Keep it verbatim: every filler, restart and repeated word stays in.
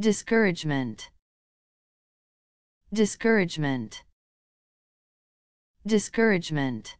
Discouragement. Discouragement. Discouragement.